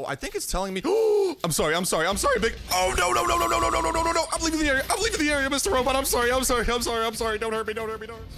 Oh, I think it's telling me. I'm sorry, big. Oh, no. I'm leaving the area. Mr. Robot. I'm sorry. Don't hurt me.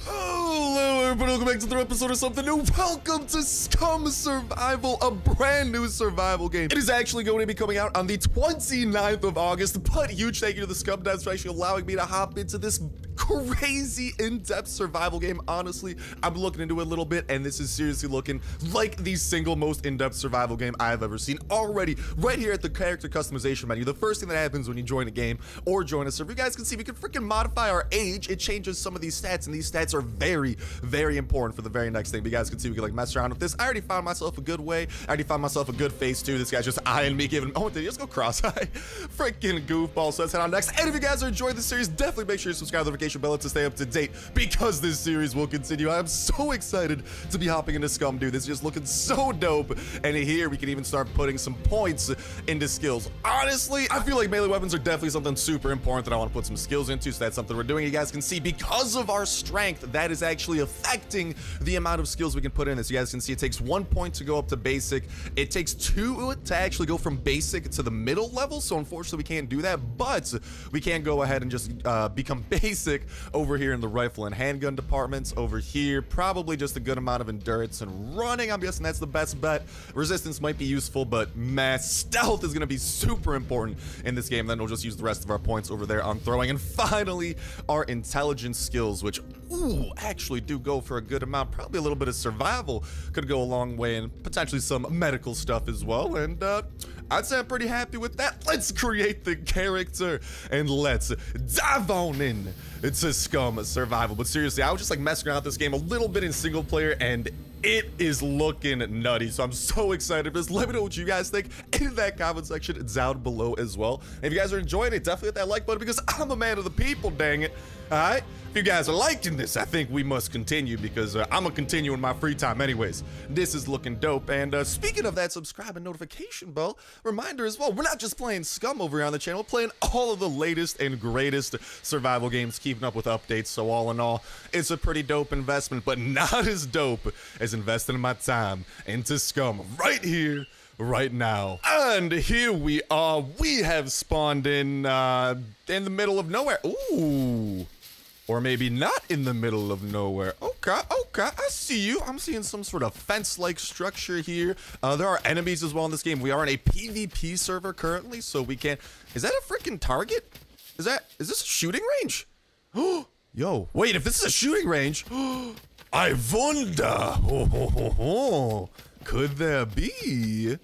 Hello, everybody. Welcome back to another episode of something new. Welcome to Scum Survival, a brand new survival game. It is actually going to be coming out on the 29th of August, but huge thank you to the Scum Devs for actually allowing me to hop into this crazy in-depth survival game. Honestly, I'm looking into it a little bit, and this is seriously looking like the single most in-depth survival game I've ever seen already. Right here at the character customization menu, the first thing that happens when you join a game or join a server, you guys can see we can freaking modify our age. It changes some of these stats, and these stats are very, very important for the very next thing. But you guys can see we can like mess around with this. I already found myself a good way. I already found myself a good face too. This guy's just eyeing me, giving, oh, did he just go cross-eye? Freaking goofball. So let's head on next. And if you guys are enjoying the series, definitely make sure you subscribe to the notification bell to stay up to date, because this series will continue. I am so excited to be hopping into Scum, dude. This is just looking so dope. And here we can even start putting some points into skills. Honestly, I feel like melee weapons are definitely something super important that I want to put some skills into, so that's something we're doing. You guys can see because of our strength, that is actually affecting the amount of skills we can put in this. You guys can see it takes 1 point to go up to basic. It takes 2 to actually go from basic to the middle level, so unfortunately we can't do that, but we can go ahead and just become basic over here in the rifle and handgun departments. Over here, probably just a good amount of endurance and running. I'm guessing that's the best bet. Resistance might be useful, but mass stealth is going to be super important in this game. Then we'll just use the rest of our points over there on throwing. And finally, our intelligence skills, which actually do go for a good amount. Probably a little bit of survival could go a long way, and potentially some medical stuff as well. And I'd say I'm pretty happy with that. Let's create the character and let's dive on in. It's a Scum Survival. But seriously, I was just like messing around with this game a little bit in single player, and it is looking nutty, so I'm so excited for this. Let me know what you guys think in that comment section down below as well. And if you guys are enjoying it, definitely hit that like button, because I'm a man of the people, dang it. All right, if you guys are liking this, I think we must continue, because I'm gonna continue in my free time anyways. This is looking dope. And speaking of that, subscribe and notification bell reminder as well. We're not just playing Scum over here on the channel, we're playing all of the latest and greatest survival games, keeping up with updates. So all in all, it's a pretty dope investment, but not as dope as investing my time into Scum right here, right now. And here we are. We have spawned in the middle of nowhere. Ooh. Or maybe not in the middle of nowhere. Okay, I see you. I'm seeing some sort of fence-like structure here. There are enemies as well in this game. We are in a PvP server currently, so we can't... Is that a freaking target? Is this a shooting range? Yo, wait, if this is a shooting range... I wonder, could there be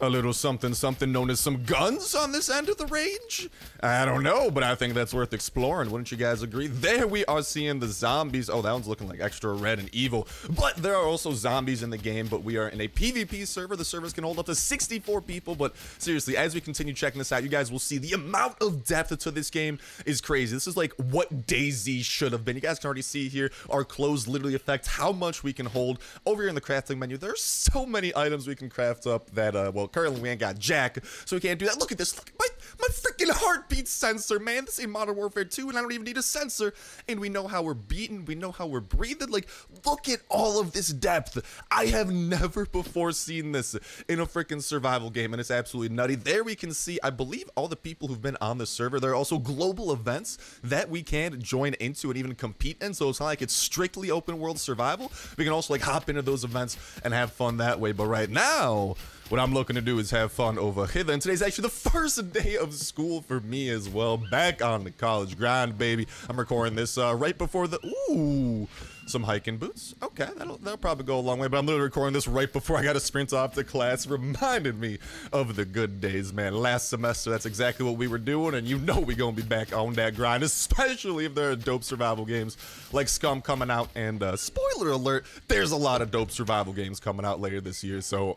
a little something known as some guns on this end of the range? I don't know, but I think that's worth exploring. Wouldn't you guys agree? There we are seeing the zombies. Oh, that one's looking like extra red and evil. But there are also zombies in the game, but we are in a PvP server. The servers can hold up to 64 people, but seriously, as we continue checking this out, you guys will see the amount of depth to this game is crazy. This is like what DayZ should have been. You guys can already see here, our clothes literally affect how much we can hold. Over here in the crafting menu, there's so many items we can craft up that, well, currently we ain't got jack, so we can't do that. Look at this. Look at my freaking heartbeat sensor, man. This ain't Modern Warfare 2, and I don't even need a sensor. And we know how we're beating. We know how we're breathing. Like, look at all of this depth. I have never before seen this in a freaking survival game, and it's absolutely nutty. There we can see, I believe, all the people who've been on the server. There are also global events that we can join into and even compete in, so it's not like it's strictly open world survival. We can also, like, hop into those events and have fun that way. But right now... what I'm looking to do is have fun over here. And today's actually the first day of school for me as well. Back on the college grind, baby. I'm recording this right before the... Ooh, some hiking boots. Okay, that'll probably go a long way, but I'm literally recording this right before I got to sprint off to class. Reminded me of the good days, man. Last semester, that's exactly what we were doing, and you know we're going to be back on that grind, especially if there are dope survival games like Scum coming out. And spoiler alert, there's a lot of dope survival games coming out later this year, so...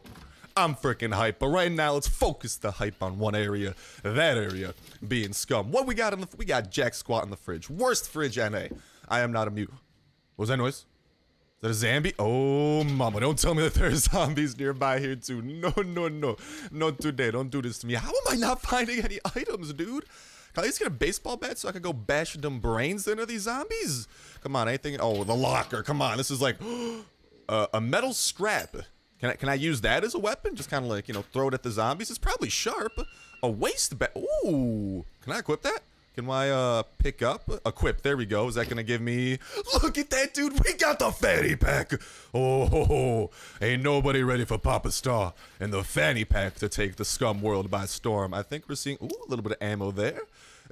I'm freaking hype, but right now let's focus the hype on one area, that area being Scum. What we got in the, we got jack squat in the fridge. Worst fridge NA. I am not a mute. What was that noise? Is that a zombie? Oh mama, don't tell me that there's zombies nearby here too. No, not today. Don't do this to me. How am I not finding any items, dude? Can I at least get a baseball bat so I can go bash them brains into these zombies? Come on, anything? Oh, the locker. Come on, this is like a metal scrap. Can I use that as a weapon? Just kind of like, you know, throw it at the zombies. It's probably sharp. A waistband. Ooh. Can I equip that? Can I pick up? Equip. There we go. Is that going to give me... Look at that, dude. We got the fanny pack. Oh, ho, ho. Ain't nobody ready for Papa Star and the fanny pack to take the scum world by storm. I think we're seeing... Ooh, a little bit of ammo there.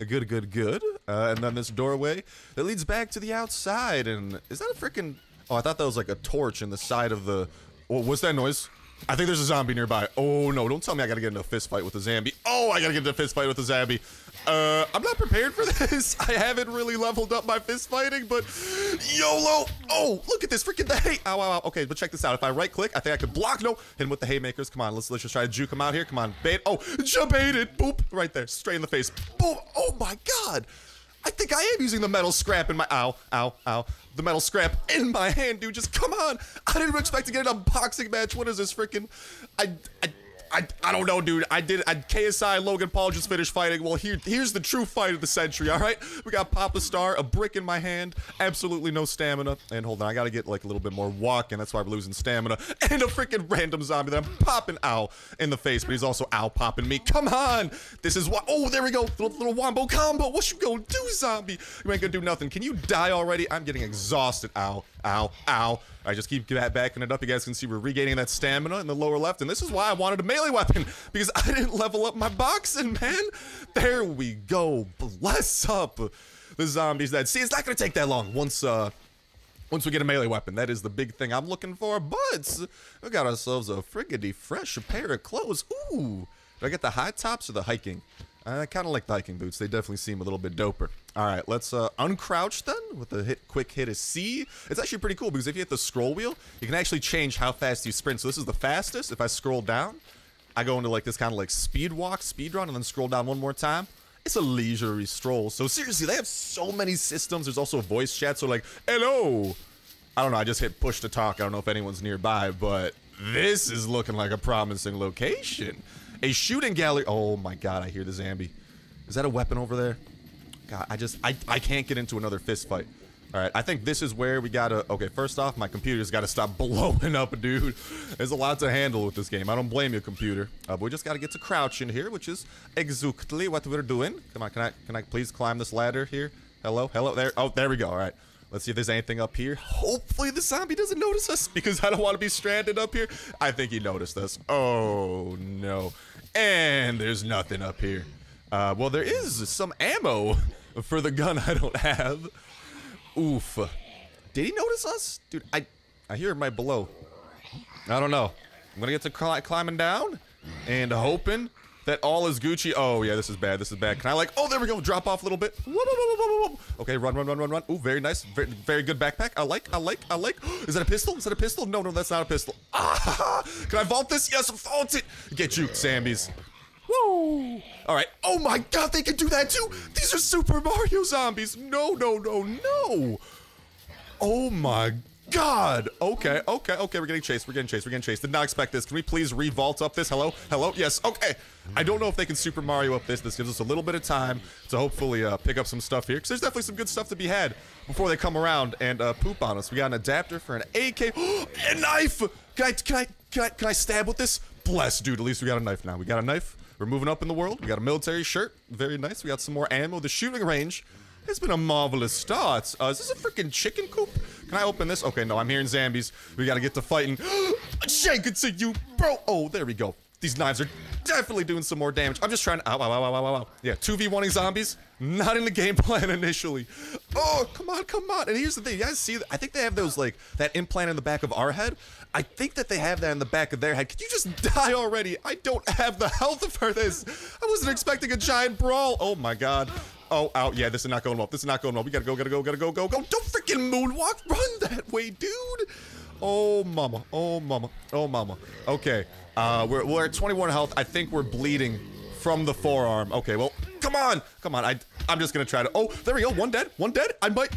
Good, good, good. And then this doorway that leads back to the outside. And is that a freaking... Oh, I thought that was like a torch in the side of the... Oh, what's that noise? I think there's a zombie nearby. Oh, no. Don't tell me I got to get into a fist fight with a zombie. Oh, I got to get into a fist fight with a zombie. I'm not prepared for this. I haven't really leveled up my fist fighting, but YOLO. Oh, look at this freaking hay. Ow, ow, ow. Okay, but check this out. If I right click, I think I could block. No, hit him with the haymakers. Come on, let's just try to juke him out here. Come on, bait. Oh, bait it. Boop. Right there. Straight in the face. Boom. Oh, my God. I think I am using the metal scrap in my... Ow, ow, ow. The metal scrap in my hand, dude. Just come on. I didn't expect to get an unboxing match. What is this freaking... I don't know, dude. KSI Logan Paul just finished fighting. Well, here's the true fight of the century, all right? We got Papa Star, a brick in my hand, absolutely no stamina. And hold on, I gotta get like a little bit more walking. That's why we're losing stamina. And a freaking random zombie that I'm popping ow in the face, but he's also ow popping me. Come on! This is why. Oh, there we go. Little wombo combo. What you gonna do, zombie? You ain't gonna do nothing. Can you die already? I'm getting exhausted. Ow, ow, ow. I just keep backing it up. You guys can see we're regaining that stamina in the lower left, and this is why I wanted a melee weapon, because I didn't level up my boxing, man. There we go. Bless up the zombies. That see, it's not gonna take that long once we get a melee weapon. That is the big thing I'm looking for. But we got ourselves a friggity fresh pair of clothes. Ooh, do I get the high tops or the hiking? I kind of like the hiking boots. They definitely seem a little bit doper. All right, let's uncrouch then with the quick hit of C. It's actually pretty cool because if you hit the scroll wheel, you can actually change how fast you sprint. So this is the fastest. If I scroll down, I go into like this kind of like speed walk, speed run, and then scroll down one more time. It's a leisurely stroll. So seriously, they have so many systems. There's also voice chat. So like, hello. I don't know. I just hit push to talk. I don't know if anyone's nearby, but this is looking like a promising location. A shooting gallery. Oh my God, I hear the zombie. Is that a weapon over there? God, I can't get into another fist fight. All right, I think this is where we gotta, okay, first off, my computer's gotta stop blowing up, dude. There's a lot to handle with this game. I don't blame your computer. But we just gotta get to crouching here, which is exactly what we're doing. Come on, can I please climb this ladder here? Hello, hello, there, oh, there we go, all right. Let's see if there's anything up here. Hopefully the zombie doesn't notice us because I don't want to be stranded up here. I think he noticed us. Oh, no. And there's nothing up here. Well, there is some ammo for the gun I don't have. Oof. Did he notice us? Dude, I hear him right below. I don't know. I'm going to get to climbing down and hoping that all is Gucci. Oh, yeah, this is bad. This is bad. Can I like... Oh, there we go. Drop off a little bit. Okay, run, run, run, run, run. Ooh, very nice. Very, very good backpack. I like. Is that a pistol? Is that a pistol? No, no, that's not a pistol. Ah! Can I vault this? Yes, vault it. Get juked, zombies. Woo! All right. Oh, my God. They can do that, too. These are Super Mario zombies. No, no, no, no. Oh, my God. Okay, okay, okay, we're getting chased, we're getting chased. Did not expect this. Can we please re-vault up this? Hello, hello, yes, okay. I don't know if they can Super Mario up this. This gives us a little bit of time to hopefully pick up some stuff here, because there's definitely some good stuff to be had before they come around and poop on us. We got an adapter for an AK, a knife! Can I stab with this? Bless, dude, at least we got a knife now. We got a knife, we're moving up in the world. We got a military shirt, very nice. We got some more ammo, the shooting range. It's been a marvelous start. Is this a freaking chicken coop? Can I open this? Okay, no, I'm hearing zombies. We gotta get to fighting. Shank it to you, bro. Oh, there we go. These knives are definitely doing some more damage. I'm just trying to... Ow, ow, ow, ow, ow, ow. Yeah, 2v1ing zombies. Not in the game plan initially. Oh, come on, come on. And here's the thing. You guys see... I think they have those, like, that implant in the back of our head. I think that they have that in the back of their head. Could you just die already? I don't have the health for this. I wasn't expecting a giant brawl. Oh, my God. Oh, ow, yeah, this is not going well. This is not going well. We gotta go, gotta go. Don't freaking moonwalk. Run that way, dude. Oh, mama. Oh, mama. Oh, mama. Okay. We're at 21 health. I think we're bleeding from the forearm. Okay, well, come on. Come on. I'm just gonna try to... Oh, there we go. One dead. One dead. I might...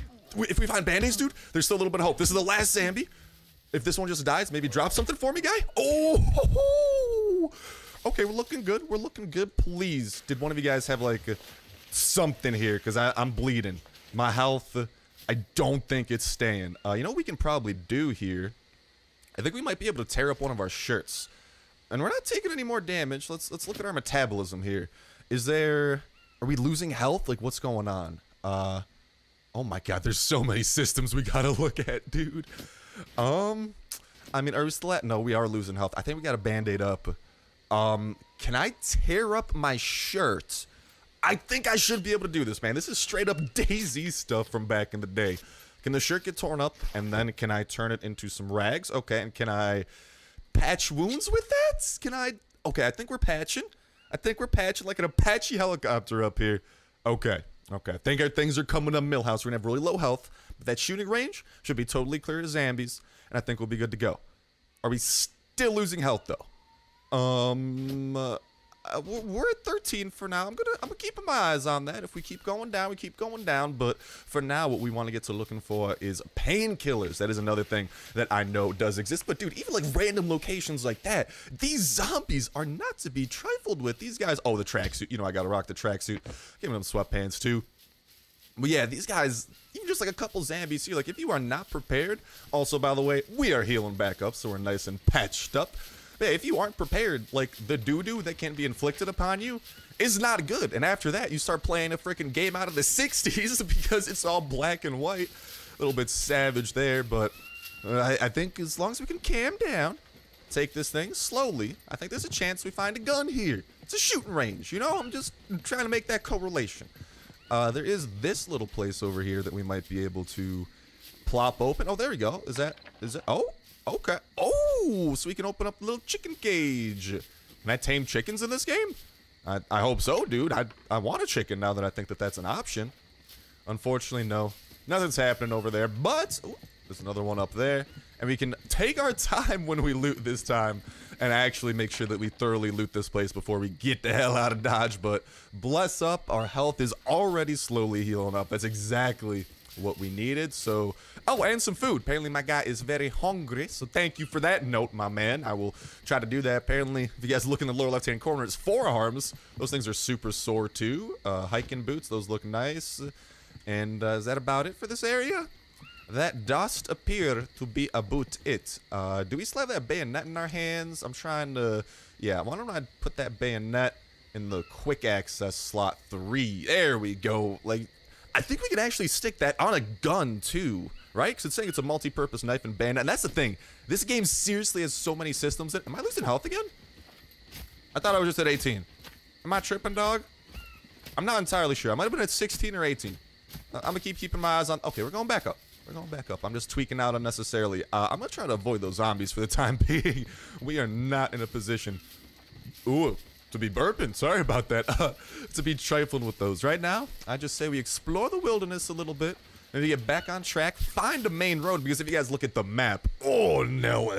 If we find band-aids, dude, there's still a little bit of hope. This is the last zombie. If this one just dies, maybe drop something for me, guy. Oh, ho, ho. Okay, we're looking good. We're looking good. Please. Did one of you guys have, like... something here, because I'm bleeding. My health, I don't think it's staying. You know what we can probably do here I think we might be able to tear up one of our shirts. And we're not taking any more damage. Let's look at our metabolism here. Is there... Are we losing health? Like, what's going on? Oh my god, there's so many systems we gotta look at, dude. I mean, are we still at... No, we are losing health. I think we gotta band-aid up. Can I tear up my shirt? I think I should be able to do this, man. This is straight up DayZ stuff from back in the day. Can the shirt get torn up, and then can I turn it into some rags? Okay, and can I patch wounds with that? Can I... Okay, I think we're patching. I think we're patching like an Apache helicopter up here. Okay, okay. I think our things are coming to Millhouse. We're going to have really low health, but that shooting range should be totally clear to zombies, and I think we'll be good to go. Are we still losing health, though? We're at 13 for now. I'm gonna keep my eyes on that. If we keep going down, we keep going down. But for now, what we want to get to looking for is painkillers. That is another thing that I know does exist. But dude, even like random locations like that, these zombies are not to be trifled with. These guys, oh, the tracksuit. You know, I gotta rock the tracksuit. Give them sweatpants too. But yeah, these guys, even just like a couple zombies here. Like if you are not prepared. Also, by the way, we are healing back up, so we're nice and patched up. Yeah, if you aren't prepared, like, the doo-doo that can be inflicted upon you is not good. And after that, you start playing a freaking game out of the 60s because it's all black and white. A little bit savage there, but I think as long as we can calm down, take this thing slowly, I think there's a chance we find a gun here. It's a shooting range, you know? I'm just trying to make that correlation. There is this little place over here that we might be able to plop open. Oh, there we go. Is that, oh, okay. Oh! Ooh, so we can open up a little chicken cage. Can I tame chickens in this game? I hope so, dude. I want a chicken now that I think that that's an option. Unfortunately, no. Nothing's happening over there, but ooh, there's another one up there. And we can take our time when we loot this time and actually make sure that we thoroughly loot this place before we get the hell out of Dodge. But bless up, our health is already slowly healing up. That's exactly what we needed. So oh, and some food. Apparently my guy is very hungry, so thank you for that note, my man. I will try to do that. Apparently if you guys look in the lower left hand corner, it's forearms. Those things are super sore too. Hiking boots, those look nice. And is that about it for this area? That dost appear to be about it. Do we still have that bayonet in our hands? I'm trying to, yeah, why don't I put that bayonet in the quick access slot 3? There we go. Like, I think we could actually stick that on a gun, too, right? Because it's saying it's a multi-purpose knife and bayonet. And that's the thing. This game seriously has so many systems that... Am I losing health again? I thought I was just at 18. Am I tripping, dog? I'm not entirely sure. I might have been at 16 or 18. I'm going to keep keeping my eyes on... Okay, we're going back up. We're going back up. I'm just tweaking out unnecessarily. I'm going to try to avoid those zombies for the time being. We are not in a position... Ooh. To be burping, sorry about that, to be trifling with those. Right now, I just say we explore the wilderness a little bit, and we get back on track, find a main road, because if you guys look at the map, oh no,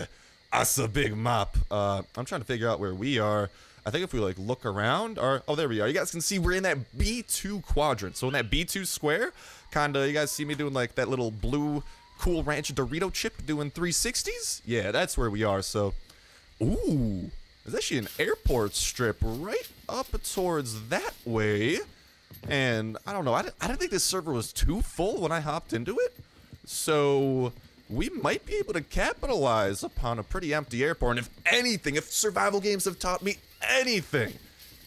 that's a big map. I'm trying to figure out where we are. I think if we like look around, or oh, there we are. You guys can see we're in that B2 quadrant, so in that B2 square, kinda, you guys see me doing like that little blue Cool Ranch Dorito chip doing 360s? Yeah, that's where we are, so, ooh. There's actually an airport strip right up towards that way. And I don't know. I didn't think this server was too full when I hopped into it. So we might be able to capitalize upon a pretty empty airport. And if anything, if survival games have taught me anything,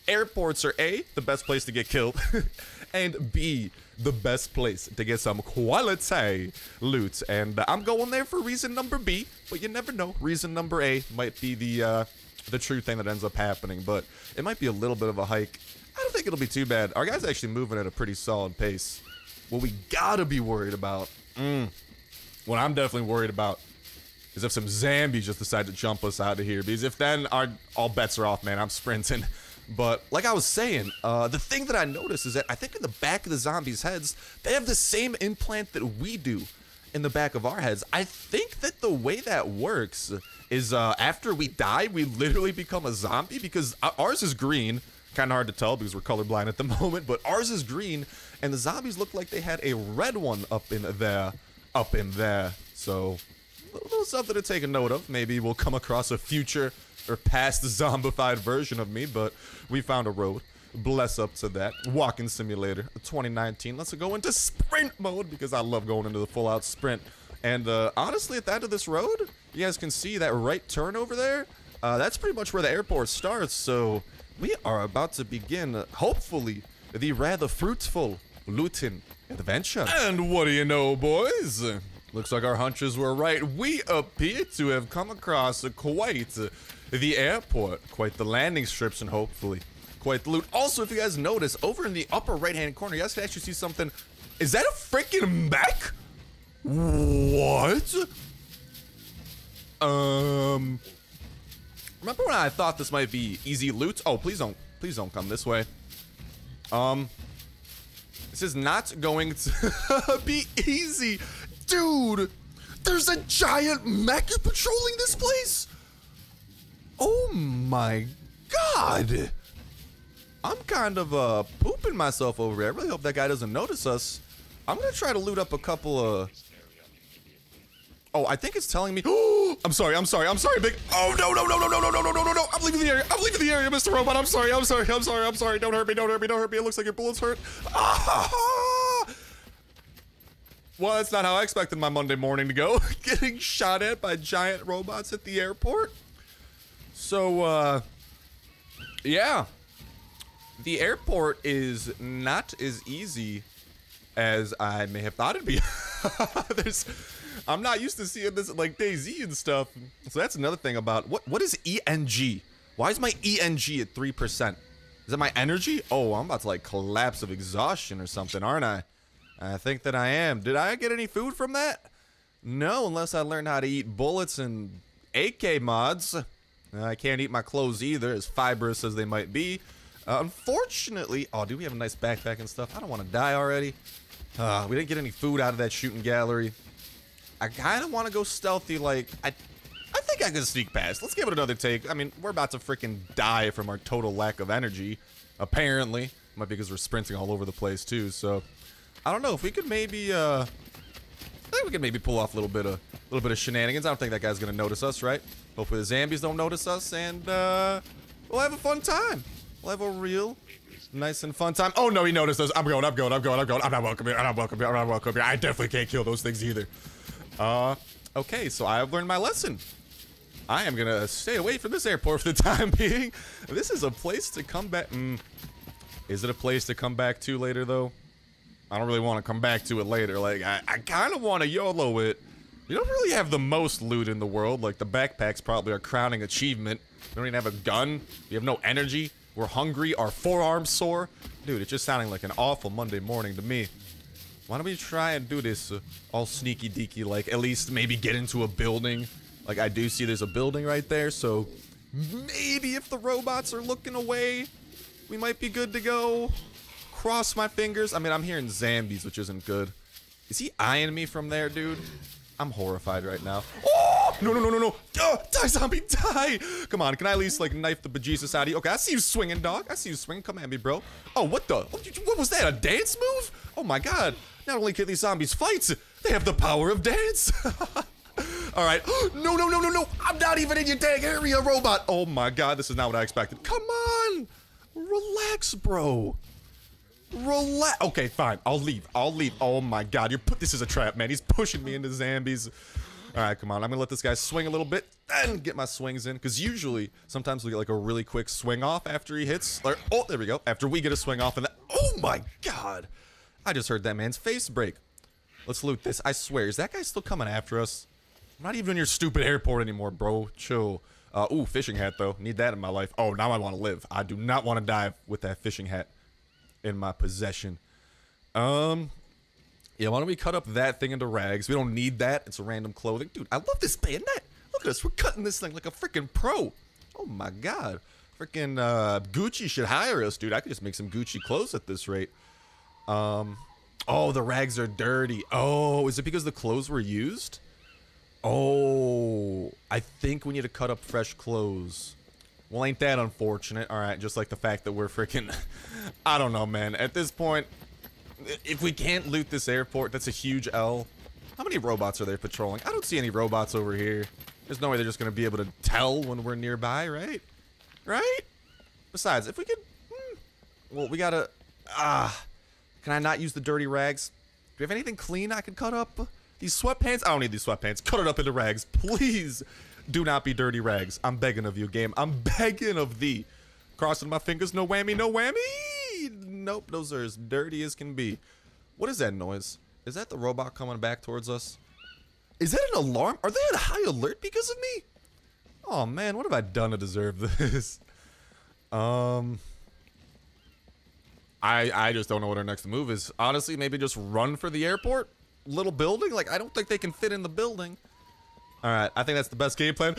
airports are A, the best place to get killed, and B, the best place to get some quality loot. And I'm going there for reason number B, but you never know. Reason number A might be the true thing that ends up happening, but it might be a little bit of a hike. I don't think it'll be too bad. Our guy's actually moving at a pretty solid pace. What we gotta be worried about, what I'm definitely worried about, is if some zombies just decide to jump us out of here, because if then all bets are off, man. I'm sprinting. But like I was saying, the thing that I noticed is that I think in the back of the zombies' heads, they have the same implant that we do in the back of our heads. I think that the way that works is after we die, we literally become a zombie, because ours is green. Kind of hard to tell because we're colorblind at the moment, but ours is green, and the zombies look like they had a red one up in there. So a little something to take a note of. Maybe we'll come across a future or past zombified version of me, but we found a road. Bless up to that. Walking Simulator 2019. Let's go into sprint mode because I love going into the full-out sprint. And honestly, at the end of this road, You guys can see that right turn over there. That's pretty much where the airport starts, so we are about to begin, hopefully, the rather fruitful looting adventure. And what do you know, boys? Looks like our hunches were right. We appear to have come across quite the airport, quite the landing strips, and hopefully quite the loot. Also, if you guys notice, over in the upper right-hand corner, you guys can actually see something. Is that a freaking mech? What? Remember when I thought this might be easy loot? Oh, please don't come this way. This is not going to be easy. Dude, there's a giant mech patrolling this place. Oh my God. I'm kind of pooping myself over here. I really hope that guy doesn't notice us. I'm gonna try to loot up a couple of... Oh, I think it's telling me. I'm sorry, big. Oh, no. I'm leaving the area. I'm leaving the area, Mr. Robot. I'm sorry. Don't hurt me. It looks like your bullets hurt. Ah! Well, that's not how I expected my Monday morning to go. Getting shot at by giant robots at the airport. So, yeah. The airport is not as easy as I may have thought it'd be. I'm not used to seeing this like DayZ and stuff. So that's another thing about what is ENG? Why is my ENG at 3%? Is it my energy? Oh, I'm about to like collapse of exhaustion or something, aren't I? I think that I am. Did I get any food from that? No, unless I learned how to eat bullets and AK mods. I can't eat my clothes either, as fibrous as they might be. Unfortunately, oh, do we have a nice backpack and stuff? I don't want to die already. We didn't get any food out of that shooting gallery. I kind of want to go stealthy, like, I think I could sneak past. Let's give it another take. I mean, we're about to freaking die from our total lack of energy, apparently. Might be because we're sprinting all over the place, too, so. I don't know, if we could maybe, I think we could maybe pull off a little bit of shenanigans. I don't think that guy's going to notice us, right? Hopefully the zombies don't notice us, and, we'll have a fun time. We'll have a real nice and fun time. Oh, no, he noticed us. I'm going. I'm not welcome here. I definitely can't kill those things either. Okay, so I've learned my lesson. I am gonna stay away from this airport for the time being. This is a place to come back. Is it a place to come back to later, though? I don't really want to come back to it later. Like, I kind of want to YOLO it. You don't really have the most loot in the world. Like, the backpacks probably are crowning achievement. You don't even have a gun. You have no energy. We're hungry. Our forearms sore. Dude, it's just sounding like an awful Monday morning to me. Why don't we try and do this all sneaky-deaky, like at least maybe get into a building. Like I do see there's a building right there, so maybe if the robots are looking away, we might be good to go. Cross my fingers. I mean, I'm hearing zombies, which isn't good. Is he eyeing me from there, dude? I'm horrified right now. Oh! No. Oh, die, zombie, die! Come on, can I at least like knife the bejesus out of you? Okay, I see you swinging, dog. I see you swinging. Come at me, bro. Oh, what the? What was that, a dance move? Oh my God. Not only can these zombies fight, they have the power of dance. All right. No. I'm not even in your dang area, robot. Oh my God, this is not what I expected. Come on. Relax, bro. Relax. Okay, fine. I'll leave. Oh my God. This is a trap, man. He's pushing me into zombies. All right, come on. I'm going to let this guy swing a little bit and get my swings in. Because usually, sometimes we get like a really quick swing off after he hits. Oh, there we go. After we get a swing off. Oh my God. I just heard that man's face break. Let's loot this. I swear, is that guy still coming after us? I'm not even in your stupid airport anymore, bro. Chill. Ooh, fishing hat, though. Need that in my life. Oh, now I want to live. I do not want to die with that fishing hat in my possession. Yeah, why don't we cut up that thing into rags? We don't need that. It's a random clothing. Dude, I love this bayonet. Look at us. We're cutting this thing like a freaking pro. Oh, my God. Freaking Gucci should hire us, dude. I could just make some Gucci clothes at this rate. Oh, the rags are dirty. Oh, is it because the clothes were used? Oh, I think we need to cut up fresh clothes. Well, ain't that unfortunate? All right, just like the fact that we're freaking... I don't know, man. At this point, if we can't loot this airport, that's a huge L. How many robots are there patrolling? I don't see any robots over here. There's no way they're just going to be able to tell when we're nearby, right? Right? Besides, if we could... Well, we gotta... Can I not use the dirty rags? Do we have anything clean I could cut up? These sweatpants, I don't need these sweatpants. Cut it up into rags. Please do not be dirty rags. I'm begging of you, game. I'm begging of thee. Crossing my fingers, no whammy, no whammy. Nope, those are as dirty as can be. What is that noise? Is that the robot coming back towards us? Is that an alarm? Are they on high alert because of me? Oh man, what have I done to deserve this? I just don't know what our next move is. Honestly, maybe just run for the airport? Little building? Like, I don't think they can fit in the building. Alright, I think that's the best game plan.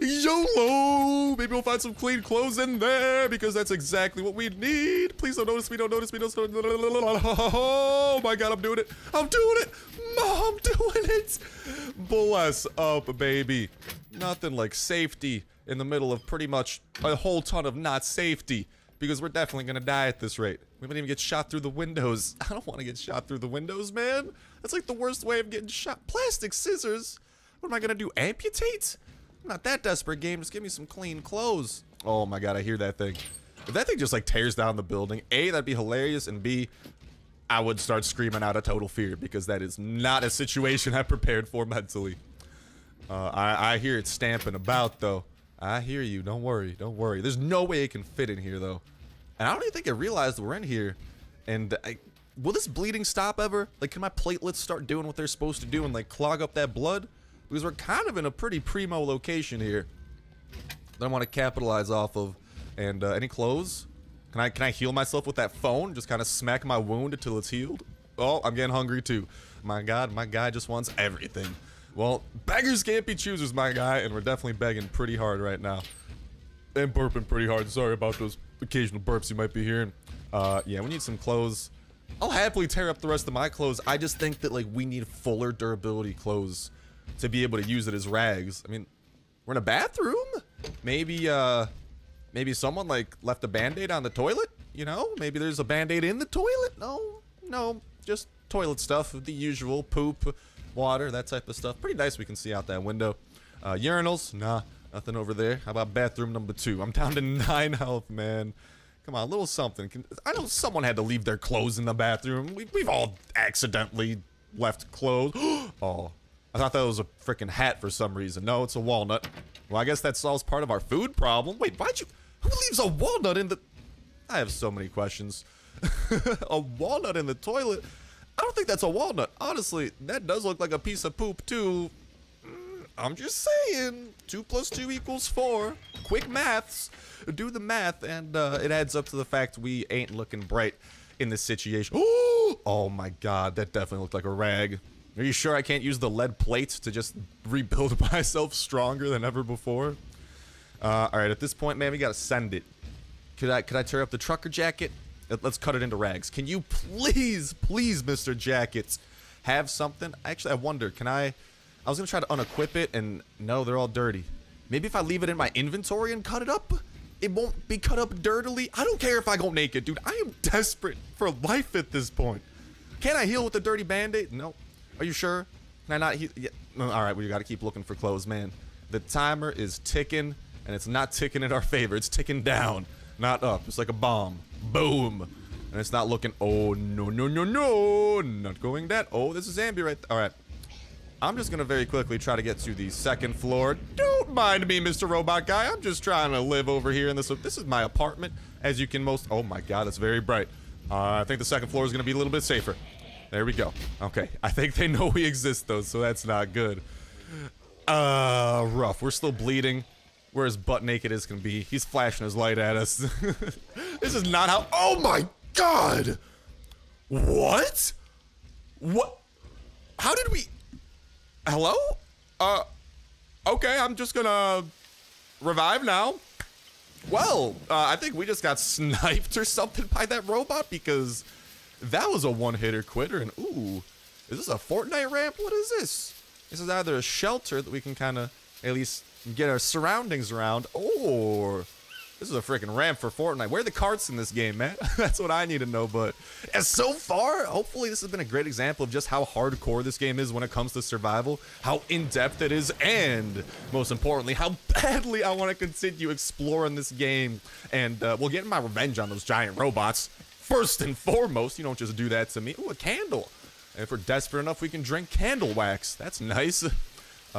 YOLO! Maybe we'll find some clean clothes in there, because that's exactly what we need. Please don't notice me, don't notice me, don't notice me. Oh my god, I'm doing it. I'm doing it! Mom, I'm doing it! Bless up, baby. Nothing like safety in the middle of pretty much a whole ton of not safety. Because we're definitely gonna die at this rate. We might even get shot through the windows. I don't want to get shot through the windows, man. That's like the worst way of getting shot. Plastic scissors? What am I gonna do, amputate? I'm not that desperate, game. Just give me some clean clothes. Oh my god, I hear that thing. If that thing just like tears down the building, A, that'd be hilarious, and B, I would start screaming out of total fear, because that is not a situation I prepared for mentally. I hear it stamping about, though. I hear you. Don't worry. Don't worry. There's no way it can fit in here, though. And I don't even think I realized we're in here. And will this bleeding stop ever? Like, can my platelets start doing what they're supposed to do and, like, clog up that blood? Because we're kind of in a pretty primo location here that I want to capitalize off of. And any clothes? Can I heal myself with that phone? Just kind of smack my wound until it's healed? Oh, I'm getting hungry, too. My god, my guy just wants everything. Well, beggars can't be choosers, my guy, and we're definitely begging pretty hard right now. And burping pretty hard. Sorry about those occasional burps you might be hearing. Yeah, we need some clothes. I'll happily tear up the rest of my clothes. I just think that, like, we need fuller durability clothes to be able to use it as rags. I mean, we're in a bathroom? Maybe, maybe someone, like, left a Band-Aid on the toilet? You know? Maybe there's a Band-Aid in the toilet? No, no. Just toilet stuff. The usual poop. Water, that type of stuff. Pretty nice we can see out that window. Urinals, nah, nothing over there. How about bathroom number 2? I'm down to 9 health, man. Come on, a little something. I know someone had to leave their clothes in the bathroom. We've all accidentally left clothes. Oh, I thought that was a freaking hat for some reason. No, it's a walnut. Well, I guess that solves part of our food problem. Wait, who leaves a walnut in the... I have so many questions. A walnut in the toilet? I don't think that's a walnut. Honestly, that does look like a piece of poop, too. I'm just saying. 2 + 2 = 4. Quick maths. Do the math, and it adds up to the fact we ain't looking bright in this situation. Ooh! Oh, my God. That definitely looked like a rag. Are you sure I can't use the lead plates to just rebuild myself stronger than ever before? All right. At this point, man, we got to send it. Could I tear up the trucker jacket? Let's cut it into rags. Can you please, please, Mr. Jackets, have something? Actually, I wonder, can I was going to try to unequip it, and no, they're all dirty. Maybe if I leave it in my inventory and cut it up, it won't be cut up dirtily. I don't care if I go naked, dude. I am desperate for life at this point. Can I heal with a dirty Band-Aid? No. Are you sure? Can I not heal? Yeah. All right, we got to keep looking for clothes, man. The timer is ticking, and it's not ticking in our favor. It's ticking down, not up. It's like a bomb. Boom. And it's not looking. Oh, no, no, no, no. Not going that. Oh, this is Ambi right. All right. I'm just going to very quickly try to get to the second floor. Don't mind me, Mr. Robot Guy. I'm just trying to live over here in this. This is my apartment, as you can most. Oh, my God. That's very bright. I think the second floor is going to be a little bit safer. There we go. Okay. I think they know we exist, though, so that's not good. Rough. We're still bleeding. We're as butt naked as can be. He's flashing his light at us. This is not how. Oh my god! What? What? How did we? Hello? Okay, I'm just gonna revive now. Well, I think we just got sniped or something by that robot, because that was a one-hitter quitter. And ooh, is this a Fortnite ramp? What is this? This is either a shelter that we can kind of at least get our surroundings around, or this is a freaking ramp for Fortnite. Where are the carts in this game, man? That's what I need to know. But as so far, hopefully this has been a great example of just how hardcore this game is when it comes to survival, how in-depth it is, and most importantly, how badly I want to continue exploring this game. And well, getting my revenge on those giant robots first and foremost. You don't just do that to me. Ooh, a candle. And if we're desperate enough, we can drink candle wax. That's nice.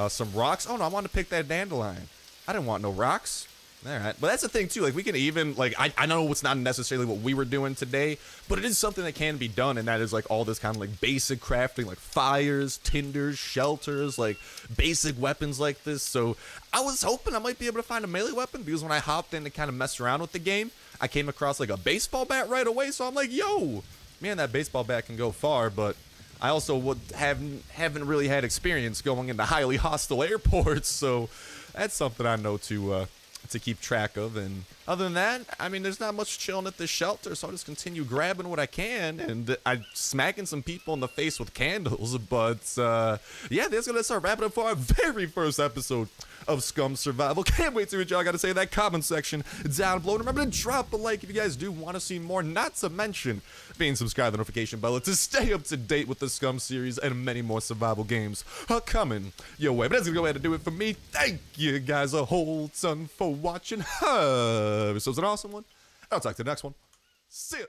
Some rocks. Oh, no, I wanted to pick that dandelion. I didn't want no rocks. All right. But that's the thing, too. Like, we can even, like, I know it's not necessarily what we were doing today, but it is something that can be done, and that is, like, all this kind of, like, basic crafting, like, fires, tinders, shelters, like, basic weapons like this. So I was hoping I might be able to find a melee weapon, because when I hopped in to kind of mess around with the game, I came across, like, a baseball bat right away, so I'm like, yo, man, that baseball bat can go far, but I also would haven't really had experience going into highly hostile airports, so that's something I know to keep track of. And other than that, I mean, there's not much chilling at this shelter, so I'll just continue grabbing what I can, and I'm smacking some people in the face with candles. But yeah, that's gonna start wrapping up for our very first episode of Scum Survival. Can't wait to see what y'all gotta say in that comment section down below. And remember to drop a like if you guys do want to see more, not to mention being subscribed to the notification bell to stay up to date with the Scum series and many more survival games are coming your way. But that's gonna go ahead and do it for me. Thank you guys a whole ton for watching. This was an awesome one. I'll talk to the next one. See ya.